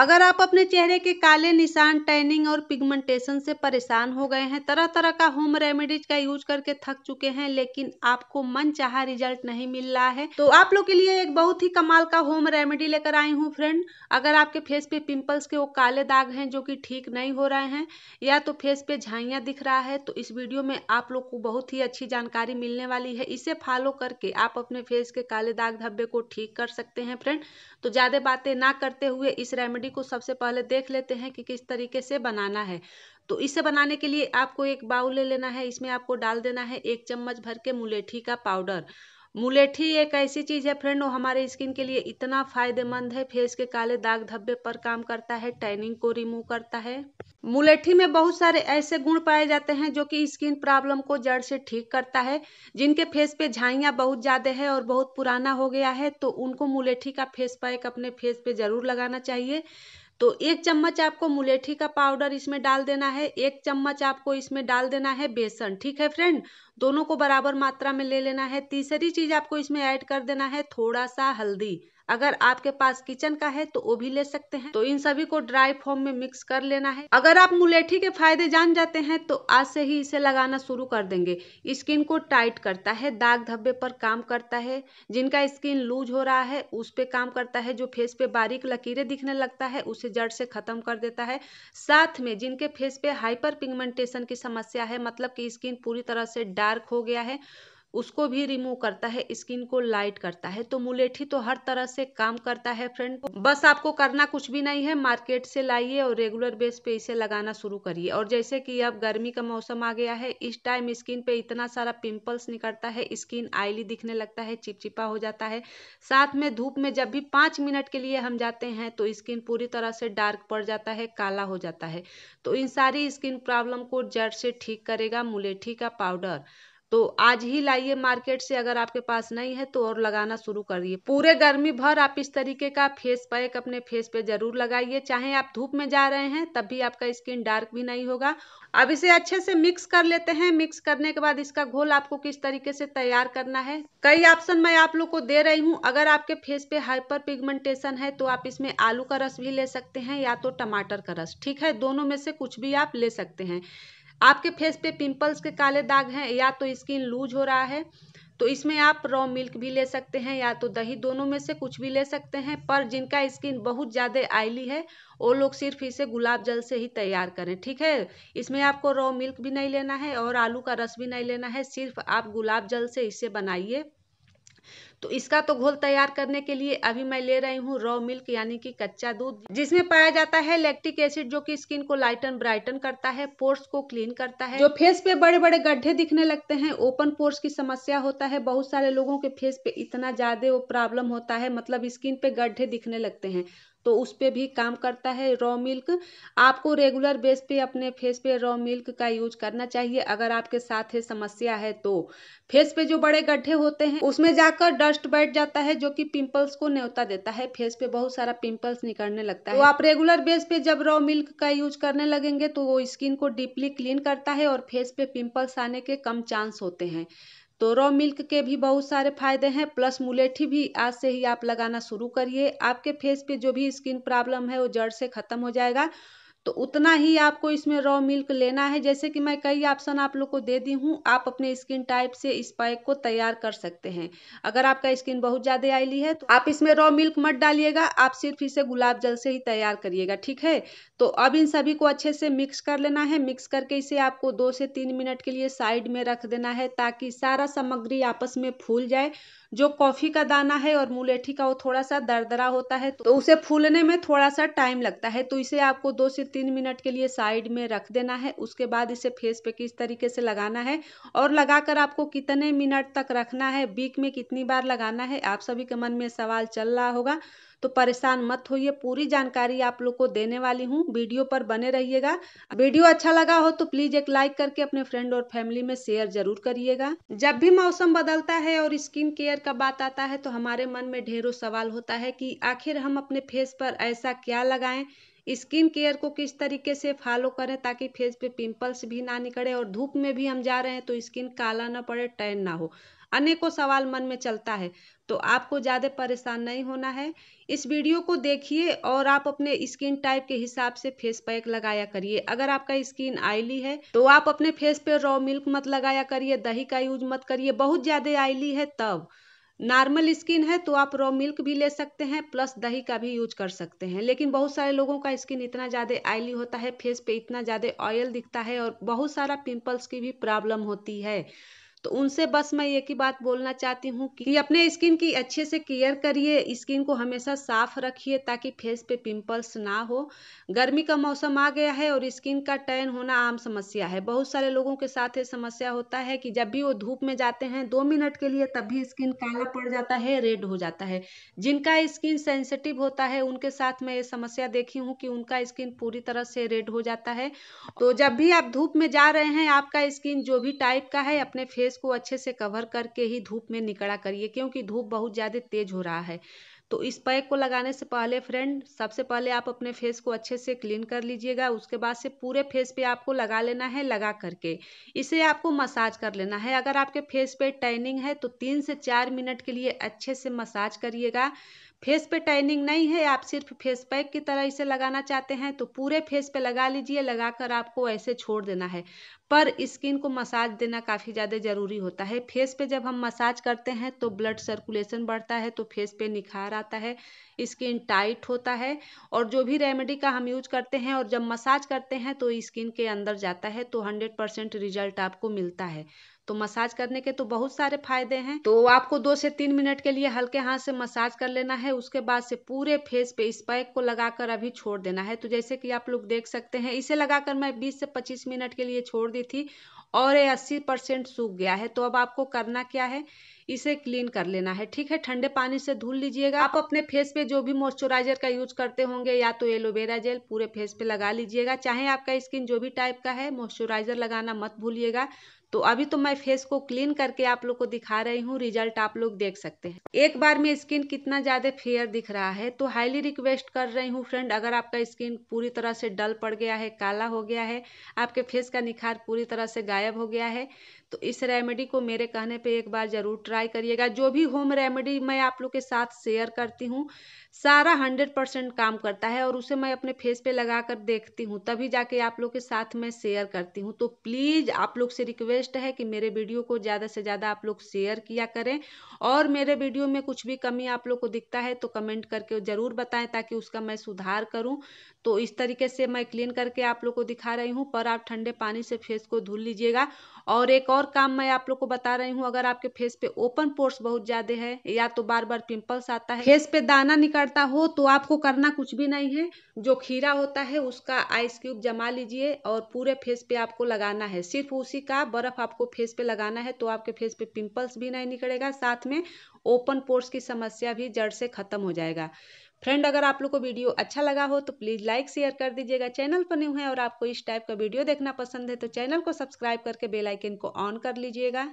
अगर आप अपने चेहरे के काले निशान, टैनिंग और पिगमेंटेशन से परेशान हो गए हैं, तरह तरह का होम रेमेडीज का यूज करके थक चुके हैं लेकिन आपको मनचाहा रिजल्ट नहीं मिल रहा है, तो आप लोग के लिए एक बहुत ही कमाल का होम रेमेडी लेकर आई हूँ फ्रेंड। अगर आपके फेस पे पिंपल्स के वो काले दाग हैं जो कि ठीक नहीं हो रहे हैं या तो फेस पे झाइयाँ दिख रहा है, तो इस वीडियो में आप लोग को बहुत ही अच्छी जानकारी मिलने वाली है। इसे फॉलो करके आप अपने फेस के काले दाग धब्बे को ठीक कर सकते हैं फ्रेंड। तो ज़्यादा बातें ना करते हुए इस रेमेडी को सबसे पहले देख लेते हैं कि किस तरीके से बनाना है। तो इसे बनाने के लिए आपको एक बाउल ले लेना है, इसमें आपको डाल देना है 1 चम्मच भर के मुलेठी का पाउडर। मुलेठी एक ऐसी चीज़ है फ्रेंड वो हमारे स्किन के लिए इतना फायदेमंद है, फेस के काले दाग धब्बे पर काम करता है, टैनिंग को रिमूव करता है। मुलेठी में बहुत सारे ऐसे गुण पाए जाते हैं जो कि स्किन प्रॉब्लम को जड़ से ठीक करता है। जिनके फेस पे झाइयाँ बहुत ज़्यादा है और बहुत पुराना हो गया है तो उनको मुलेठी का फेस पैक अपने फेस पे ज़रूर लगाना चाहिए। तो 1 चम्मच आपको मुलेठी का पाउडर इसमें डाल देना है, 1 चम्मच आपको इसमें डाल देना है बेसन, ठीक है फ्रेंड। दोनों को बराबर मात्रा में ले लेना है। तीसरी चीज़ आपको इसमें ऐड कर देना है थोड़ा सा हल्दी, अगर आपके पास किचन का है तो वो भी ले सकते हैं। तो इन सभी को ड्राई फॉर्म में मिक्स कर लेना है। अगर आप मुलेठी के फायदे जान जाते हैं तो आज से ही इसे लगाना शुरू कर देंगे। स्किन को टाइट करता है, दाग धब्बे पर काम करता है, जिनका स्किन लूज हो रहा है उस पे काम करता है, जो फेस पे बारीक लकीरें दिखने लगता है उसे जड़ से खत्म कर देता है। साथ में जिनके फेस पे हाइपर पिगमेंटेशन की समस्या है, मतलब कि स्किन पूरी तरह से डार्क हो गया है, उसको भी रिमूव करता है, स्किन को लाइट करता है। तो मुलेठी तो हर तरह से काम करता है फ्रेंड। बस आपको करना कुछ भी नहीं है, मार्केट से लाइए और रेगुलर बेस पे इसे लगाना शुरू करिए। और जैसे कि अब गर्मी का मौसम आ गया है, इस टाइम स्किन पे इतना सारा पिंपल्स निकलता है, स्किन आयली दिखने लगता है, चिपचिपा हो जाता है। साथ में धूप में जब भी 5 मिनट के लिए हम जाते हैं तो स्किन पूरी तरह से डार्क पड़ जाता है, काला हो जाता है। तो इन सारी स्किन प्रॉब्लम को जड़ से ठीक करेगा मुलेठी का पाउडर। तो आज ही लाइए मार्केट से, अगर आपके पास नहीं है तो और लगाना शुरू करिए। पूरे गर्मी भर आप इस तरीके का फेस पैक अपने फेस पे जरूर लगाइए, चाहे आप धूप में जा रहे हैं तब भी आपका स्किन डार्क भी नहीं होगा। अब इसे अच्छे से मिक्स कर लेते हैं। मिक्स करने के बाद इसका घोल आपको किस तरीके से तैयार करना है, कई ऑप्शन मैं आप लोग को दे रही हूँ। अगर आपके फेस पे हाइपर पिगमेंटेशन है तो आप इसमें आलू का रस भी ले सकते हैं या तो टमाटर का रस, ठीक है। दोनों में से कुछ भी आप ले सकते हैं। आपके फेस पे पिंपल्स के काले दाग हैं या तो स्किन लूज हो रहा है तो इसमें आप रॉ मिल्क भी ले सकते हैं या तो दही, दोनों में से कुछ भी ले सकते हैं। पर जिनका स्किन बहुत ज़्यादा आयली है वो लोग सिर्फ इसे गुलाब जल से ही तैयार करें, ठीक है। इसमें आपको रॉ मिल्क भी नहीं लेना है और आलू का रस भी नहीं लेना है, सिर्फ आप गुलाब जल से इसे बनाइए। तो इसका तो घोल तैयार करने के लिए अभी मैं ले रही हूँ रॉ मिल्क यानी कि कच्चा दूध, जिसमें पाया जाता है लैक्टिक एसिड जो कि स्किन को लाइटन ब्राइटन करता है, पोर्स को क्लीन करता है। जो फेस पे बड़े बड़े गड्ढे दिखने लगते हैं, ओपन पोर्स की समस्या होता है, बहुत सारे लोगों के फेस पे इतना ज्यादा वो प्रॉब्लम होता है, मतलब स्किन पे गड्ढे दिखने लगते हैं, तो उस पे भी काम करता है रॉ मिल्क। आपको रेगुलर बेस पे अपने फेस पे रॉ मिल्क का यूज करना चाहिए। अगर आपके साथ है समस्या है तो फेस पे जो बड़े गड्ढे होते हैं उसमें जाकर डस्ट बैठ जाता है जो कि पिंपल्स को न्योता देता है, फेस पे बहुत सारा पिंपल्स निकलने लगता है। तो आप रेगुलर बेस पे जब रॉ मिल्क का यूज करने लगेंगे तो वो स्किन को डीपली क्लीन करता है और फेस पे पिंपल्स आने के कम चांस होते हैं। तो रॉ मिल्क के भी बहुत सारे फायदे हैं, प्लस मुलेठी भी आज से ही आप लगाना शुरू करिए। आपके फेस पे जो भी स्किन प्रॉब्लम है वो जड़ से खत्म हो जाएगा। तो उतना ही आपको इसमें रॉ मिल्क लेना है, जैसे कि मैं कई ऑप्शन आप लोग को दे दी हूँ। आप अपने स्किन टाइप से इस पैक को तैयार कर सकते हैं। अगर आपका स्किन बहुत ज़्यादा ऑयली है तो आप इसमें रॉ मिल्क मत डालिएगा, आप सिर्फ इसे गुलाब जल से ही तैयार करिएगा, ठीक है। तो अब इन सभी को अच्छे से मिक्स कर लेना है। मिक्स करके इसे आपको 2 से 3 मिनट के लिए साइड में रख देना है ताकि सारा सामग्री आपस में फूल जाए। जो कॉफ़ी का दाना है और मुलेठी का वो थोड़ा सा दरदरा होता है तो उसे फूलने में थोड़ा सा टाइम लगता है। तो इसे आपको 2 से 3 मिनट के लिए साइड में रख देना है। उसके बाद इसे फेस पे किस तरीके से लगाना है और लगाकर आपको कितने मिनट तक रखना है, वीक में कितनी बार लगाना है, आप सभी के मन में सवाल चल रहा होगा। तो परेशान मत होइए, पूरी जानकारी आप लोग को देने वाली हूँ, वीडियो पर बने रहिएगा। वीडियो अच्छा लगा हो तो प्लीज एक लाइक करके अपने फ्रेंड और फैमिली में शेयर जरूर करिएगा। जब भी मौसम बदलता है और स्किन केयर का बात आता है तो हमारे मन में ढेरों सवाल होता है कि आखिर हम अपने फेस पर ऐसा क्या लगाएं, स्किन केयर को किस तरीके से फॉलो करें ताकि फेस पे पिंपल्स भी ना निकले और धूप में भी हम जा रहे हैं तो स्किन काला ना पड़े, टैन ना हो। अनेकों सवाल मन में चलता है। तो आपको ज़्यादा परेशान नहीं होना है, इस वीडियो को देखिए और आप अपने स्किन टाइप के हिसाब से फेस पैक लगाया करिए। अगर आपका स्किन ऑयली है तो आप अपने फेस पे रॉ मिल्क मत लगाया करिए, दही का यूज मत करिए। बहुत ज़्यादा ऑयली है तब, नॉर्मल स्किन है तो आप रॉ मिल्क भी ले सकते हैं प्लस दही का भी यूज कर सकते हैं। लेकिन बहुत सारे लोगों का स्किन इतना ज़्यादा ऑयली होता है, फेस पे इतना ज़्यादा ऑयल दिखता है और बहुत सारा पिंपल्स की भी प्रॉब्लम होती है। तो उनसे बस मैं एक ही बात बोलना चाहती हूँ कि अपने स्किन की अच्छे से केयर करिए, स्किन को हमेशा साफ रखिए ताकि फेस पे पिंपल्स ना हो। गर्मी का मौसम आ गया है और स्किन का टैन होना आम समस्या है। बहुत सारे लोगों के साथ ये समस्या होता है कि जब भी वो धूप में जाते हैं 2 मिनट के लिए तब भी स्किन काला पड़ जाता है, रेड हो जाता है। जिनका स्किन सेंसिटिव होता है उनके साथ मैं ये समस्या देखी हूँ कि उनका स्किन पूरी तरह से रेड हो जाता है। तो जब भी आप धूप में जा रहे हैं, आपका स्किन जो भी टाइप का है अपने फेस को अच्छे से कवर करके ही धूप में निकला करिए, क्योंकि धूप बहुत ज़्यादा तेज हो रहा है। तो इस पैक को लगाने से पहले फ्रेंड, सबसे पहले आप अपने फेस को अच्छे से क्लीन कर लीजिएगा। उसके बाद से पूरे फेस पे आपको लगा लेना है, लगा करके इसे आपको मसाज कर लेना है। अगर आपके फेस पे टैनिंग है तो 3 से 4 मिनट के लिए अच्छे से मसाज करिएगा। फेस पे टैनिंग नहीं है, आप सिर्फ फेस पैक की तरह इसे लगाना चाहते हैं तो पूरे फेस पे लगा लीजिए। लगाकर आपको ऐसे छोड़ देना है, पर स्किन को मसाज देना काफ़ी ज़्यादा ज़रूरी होता है। फेस पे जब हम मसाज करते हैं तो ब्लड सर्कुलेशन बढ़ता है, तो फेस पे निखार आता है, स्किन टाइट होता है। और जो भी रेमेडी का हम यूज करते हैं और जब मसाज करते हैं तो स्किन के अंदर जाता है, तो 100% रिजल्ट आपको मिलता है। तो मसाज करने के तो बहुत सारे फायदे हैं। तो आपको 2 से 3 मिनट के लिए हल्के हाथ से मसाज कर लेना है। उसके बाद से पूरे फेस पे इस पैक को लगाकर अभी छोड़ देना है। तो जैसे कि आप लोग देख सकते हैं, इसे लगाकर मैं 20 से 25 मिनट के लिए छोड़ दी थी और ये 80% सूख गया है। तो अब आपको करना क्या है, इसे क्लीन कर लेना है, ठीक है। ठंडे पानी से धुल लीजिएगा। आप अपने फेस पे जो भी मॉइस्चराइजर का यूज करते होंगे या तो एलोवेरा जेल पूरे फेस पे लगा लीजिएगा। चाहे आपका स्किन जो भी टाइप का है, मॉइस्चराइजर लगाना मत भूलिएगा। तो अभी तो मैं फेस को क्लीन करके आप लोग को दिखा रही हूँ, रिजल्ट आप लोग देख सकते हैं। एक बार में स्किन कितना ज़्यादा फेयर दिख रहा है। तो हाईली रिक्वेस्ट कर रही हूँ फ्रेंड, अगर आपका स्किन पूरी तरह से डल पड़ गया है, काला हो गया है, आपके फेस का निखार पूरी तरह से गायब हो गया है, तो इस रेमेडी को मेरे कहने पे एक बार ज़रूर ट्राई करिएगा। जो भी होम रेमेडी मैं आप लोग के साथ शेयर करती हूँ, सारा 100% काम करता है और उसे मैं अपने फेस पे लगा कर देखती हूँ, तभी जाके आप लोग के साथ मैं शेयर करती हूँ। तो प्लीज़ आप लोग से रिक्वेस्ट है कि मेरे वीडियो को ज़्यादा से ज़्यादा आप लोग शेयर किया करें और मेरे वीडियो में कुछ भी कमी आप लोग को दिखता है तो कमेंट करके ज़रूर बताएं ताकि उसका मैं सुधार करूँ। तो इस तरीके से मैं क्लीन करके आप लोग को दिखा रही हूँ, पर आप ठंडे पानी से फेस को धुल लीजिएगा। और एक और काम मैं आप लोग को बता रही हूँ, अगर आपके फेस पे ओपन पोर्स बहुत ज़्यादा है या तो बार बार पिंपल्स आता है, फेस पे दाना निकलता हो, तो आपको करना कुछ भी नहीं है। जो खीरा होता है उसका आइस क्यूब जमा लीजिए और पूरे फेस पे आपको लगाना है, सिर्फ उसी का बर्फ आपको फेस पे लगाना है। तो आपके फेस पे पिंपल्स भी नहीं निकलेगा, साथ में ओपन पोर्स की समस्या भी जड़ से खत्म हो जाएगा। फ्रेंड, अगर आप लोग को वीडियो अच्छा लगा हो तो प्लीज़ लाइक शेयर कर दीजिएगा। चैनल पर न्यू है और आपको इस टाइप का वीडियो देखना पसंद है तो चैनल को सब्सक्राइब करके बेल आइकन को ऑन कर लीजिएगा।